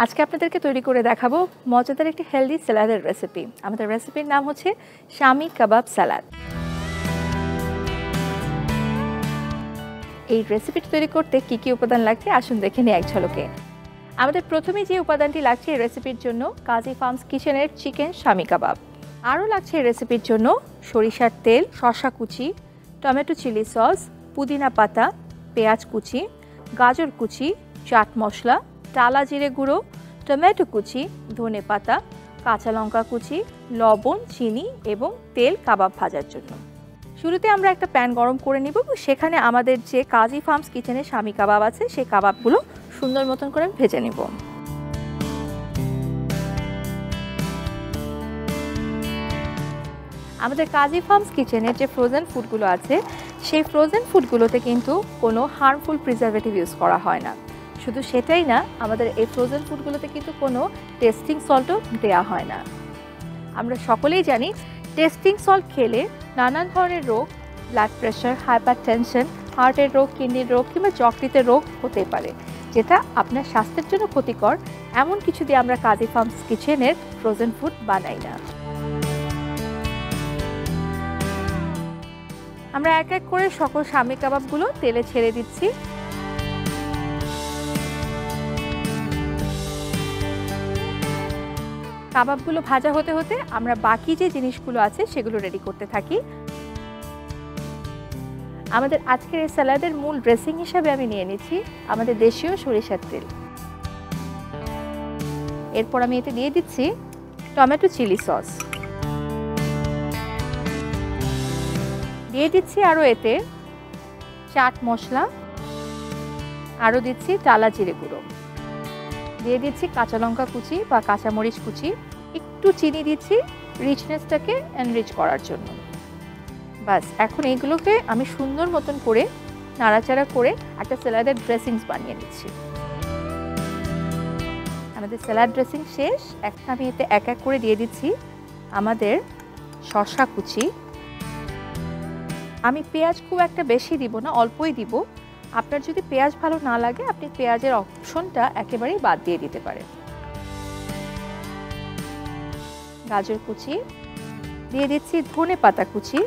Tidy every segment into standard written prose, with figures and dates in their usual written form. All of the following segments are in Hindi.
आज के आपनादेरके तैरी करे देखाबो मजादार एकटी हेल्दी सलादेर रेसिपि। आमादेर रेसिपिर नाम होच्छे शामी कबाब सालाद। एई रेसिपिटी तैरी करते कि कि उपादान लागछे आसुन देखे नेই एक झलके। आमादेर प्रथमेই जे उपादानটি लागছে रेसिपिर জন্য काजी फार्मस किचेनेर चिकेन शामी कबाब। आरो लागছে रेसिपिर জন্য সরিষার তেल, শসা কুচি, টমেটো चिली सस, पुदिना पाता, पेঁয়াজ কুচি, गाजर কুচি, चाट मसला, टाला जिरे गुड़ो, टमेटो कुचि, धने पाता, काचा लंका कुचि, लवण, चीनी एवं तेल कबाब भाजार जोन्नो। शुरूते आमरा एकटा पैन गरम करे निब। सेखाने आमादेर जे काजी फार्मस किचेने शामी कबाब आछे सेई कबाबगुलो सुंदर मतन करे भेजे निब। आमादेर काजी फार्मस किचेने जे फ्रोजेन फूडगुलो आछे सेई फ्रोजेन फूडगुलोते किन्तु कोनो हार्मफुल प्रिजार्भेटिव यूज करा हय ना। शुधु सेटाई ना, आमादेर फ्रोजेन फूडगुलोते किन्तु कोनो टेस्टिंग सल्टो देया हय ना। आमरा सकलेई जानी टेस्टिंग सल्ट खेले नानान धरनेर रोग, ब्लाड प्रेशर, हाइपारटेंशन, हार्टेर रोग, किडनिर रोग किंबा यकृतेर रोग होते पारे, जेटा आपनार स्वास्थ्येर जोन्नो क्षतिकर। एमन किछु दिये आमरा काजी फार्मस किचेनेर फ्रोजेन फूड बानाई ना। आमरा एक एक करे सकल शामी कबाबगुलो तेले छेड़े दिচ্ছি। कबाबगुलो भाजा होते होते आमरा बाकी जे जिनिसगुलो आछे सेगुलो रेडी करते थाकी। आमादेर आजकेर सालादेर मूल ड्रेसिंग हिसेबे आमी निये नेछि आमादेर देशीय सरिषार तेल। एरपर आमी एते दिये दिচ্ছি टमेटो चिली सस। दिये दिচ্ছি आरो एते चाट मसला, आरो दिচ্ছি टाला जिरे गुड़ो, दिए दिচ্ছি काचा लंका कुचि बा काचा मरीच कुचि, एकটু চিনি দিচ্ছি রিচনেসটাকে এনরিচ করার জন্য। বাস এখন এইগুলোকে আমি সুন্দর মতন করে নাড়াচাড়া করে একটা স্যালাডের ড্রেসিংস বানিয়ে নিচ্ছি। আমাদের স্যালাড ড্রেসিং শেষ। এখন আমি এতে এক এক করে দিয়ে দিচ্ছি আমাদের শসা কুচি। আমি পেঁয়াজ খুব একটা বেশি দিব না, অল্পই দিব। আপনার যদি পেঁয়াজ ভালো না লাগে আপনি পেঁয়াজের অপশনটা একেবারে বাদ দিয়ে দিতে পারেন। গাজর কুচি দিয়ে দিচ্ছি, ধনে পাতা কুচি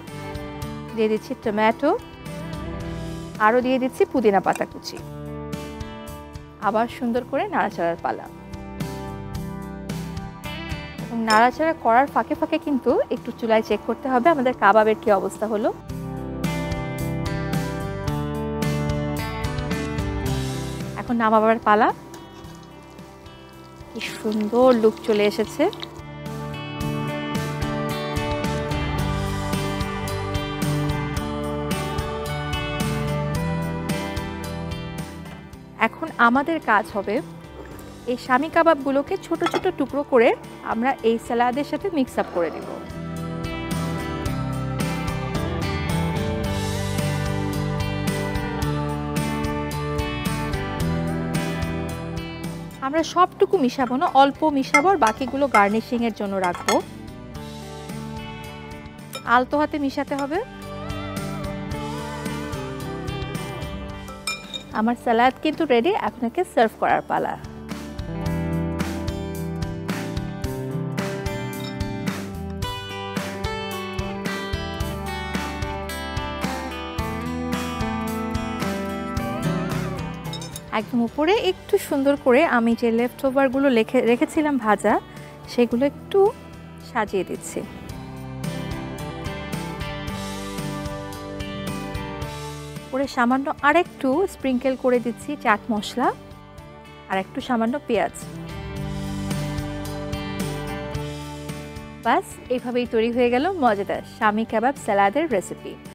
দিয়ে দিচ্ছি, টমেটো আরো দিয়ে দিচ্ছি, পুদিনা পাতা কুচি। আবার সুন্দর করে নাড়াচাড়ার পালা। এবং নাড়াচাড়া করার ফাঁকে ফাঁকে কিন্তু একটু চুলায় চেক করতে হবে আমাদের কাবাবের কি অবস্থা হলো। এখন নামাবার পালা। কি সুন্দর লুক চলে এসেছে। এখন আমাদের কাজ হবে এই শামি কাবাবগুলোকে ছোট ছোট টুকরো করে আমরা এই সালাদের সাথে মিক্স আপ করে নেব। আমরা সবটুকু মিশাবো না, অল্প মিশাবো আর বাকিগুলো গার্নিশিং এর জন্য রাখবো। আলতো হাতে মিশাতে হবে। আমার সালাদ কিন্তু রেডি, আপনাকে সার্ভ করার পালা। একদম উপরে একটু সুন্দর করে আমি যে লেফট ওভারগুলো রেখেছিলাম ভাজা সেগুলো একটু সাজিয়ে দিচ্ছি। উপরে সামান্য আর একটু স্প্রিঙ্কেল করে দিচ্ছি চাট মশলা আর একটু সামান্য পেঁয়াজ। বাস এইভাবেই তৈরি হয়ে গেল মজাদার শামি কাবাব সালাদের রেসিপি।